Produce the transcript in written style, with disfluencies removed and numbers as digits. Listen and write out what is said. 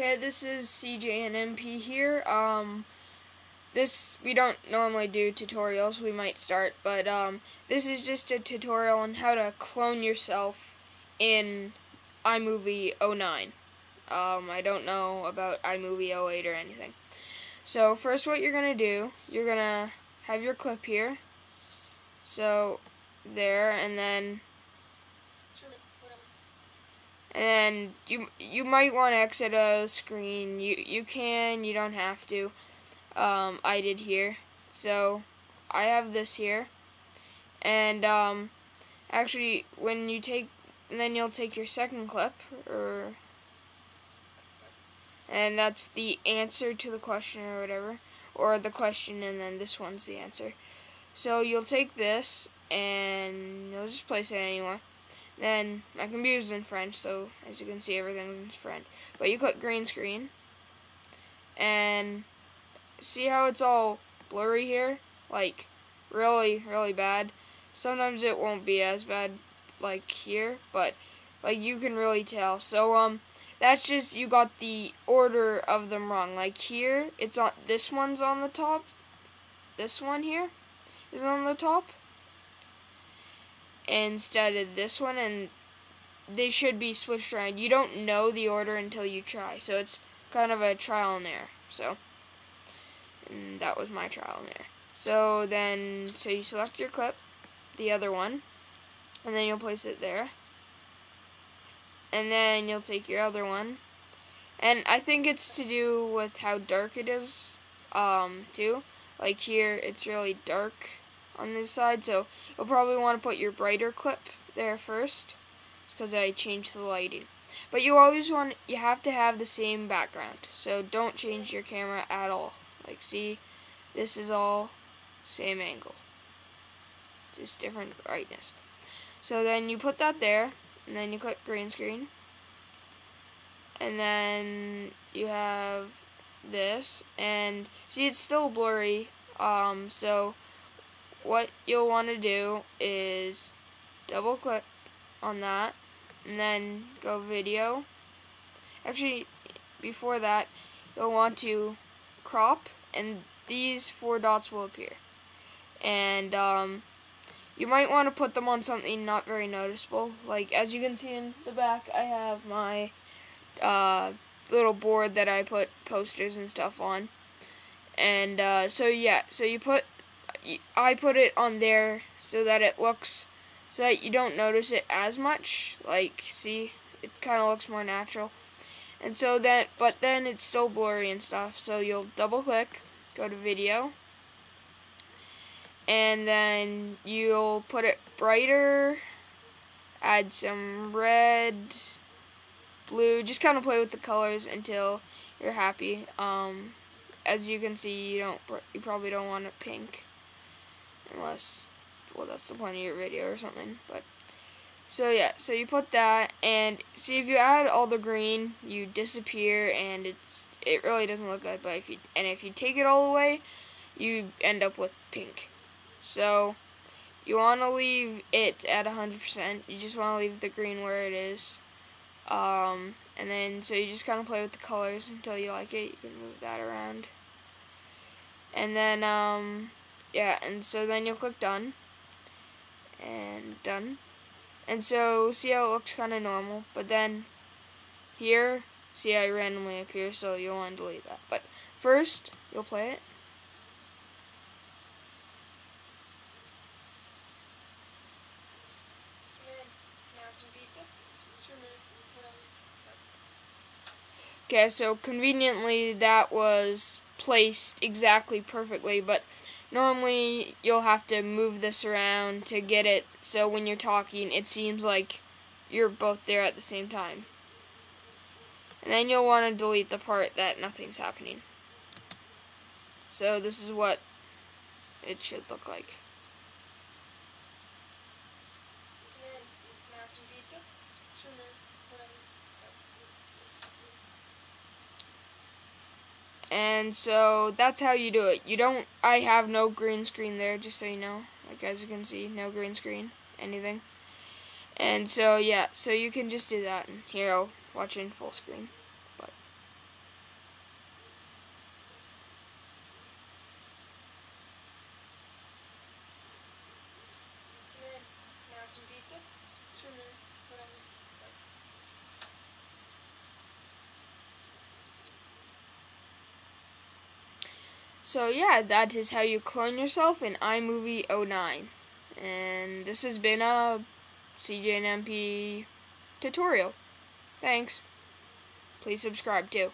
Okay, this is CJandMP here. This, we don't normally do tutorials, we might start, but this is just a tutorial on how to clone yourself in iMovie 09. I don't know about iMovie 08 or anything. So first what you're going to do, you're going to have your clip here. So, there, and then... And you might want to exit a screen. You can, you don't have to. I did here. So I have this here. And actually when you take, and then you'll take your second clip, or and that's the answer to the question or whatever, or the question, and then this one's the answer. So you'll take this and you'll just place it anywhere. Then my computer's in French, so as you can see everything's in French. But you click green screen and see how it's all blurry here? Like really bad. Sometimes it won't be as bad like here, but like you can really tell. So that's just, you got the order of them wrong. Like here, it's on, this one's on the top. This one here is on the top instead of this one, and they should be switched around. You don't know the order until you try, so it's kind of a trial and error. So, and that was my trial and error. So then, so you select your clip, the other one, and then you'll place it there, and then you'll take your other one, and I think it's to do with how dark it is, too. Like here, it's really dark on this side, so you'll probably want to put your brighter clip there first. It's because I changed the lighting. But you always want, you have to have the same background, so don't change your camera at all. Like see, this is all same angle, just different brightness. So then you put that there, and then you click green screen, and then you have this, and see it's still blurry, so what you'll want to do is double click on that and then go video. Actually, before that, you'll want to crop, and these four dots will appear. And you might want to put them on something not very noticeable. Like as you can see in the back, I have my little board that I put posters and stuff on. And so yeah, so you put, I put it on there so that it looks, so that you don't notice it as much. Like see, it kind of looks more natural. And so that, but then it's still blurry and stuff, so you'll double click, go to video, and then you'll put it brighter, add some red, blue, just kind of play with the colors until you're happy. As you can see, you probably don't want it pink. Unless, well, that's the point of your video or something, but, so yeah, so you put that, and see, if you add all the green, you disappear, and it really doesn't look good, but if you take it all away, you end up with pink. So, you want to leave it at 100%, you just want to leave the green where it is, and then, so you just kind of play with the colors until you like it, you can move that around, and then, yeah, and so then you'll click done, and done, and so see how it looks kind of normal, but then here, see how it randomly appears, so you'll want to delete that, but first, you'll play it, okay, so conveniently that was placed exactly perfectly, but normally, you'll have to move this around to get it so when you're talking, it seems like you're both there at the same time. And then you'll want to delete the part that nothing's happening. So this is what it should look like. And so that's how you do it. You don't, I have no green screen there, just so you know. Like as you can see, no green screen, anything. And so yeah, so you can just do that. And here I'll watch it in full screen. have some pizza? Sure, man. Whatever. So yeah, that is how you clone yourself in iMovie 09. And this has been a CJandMP tutorial. Thanks. Please subscribe too.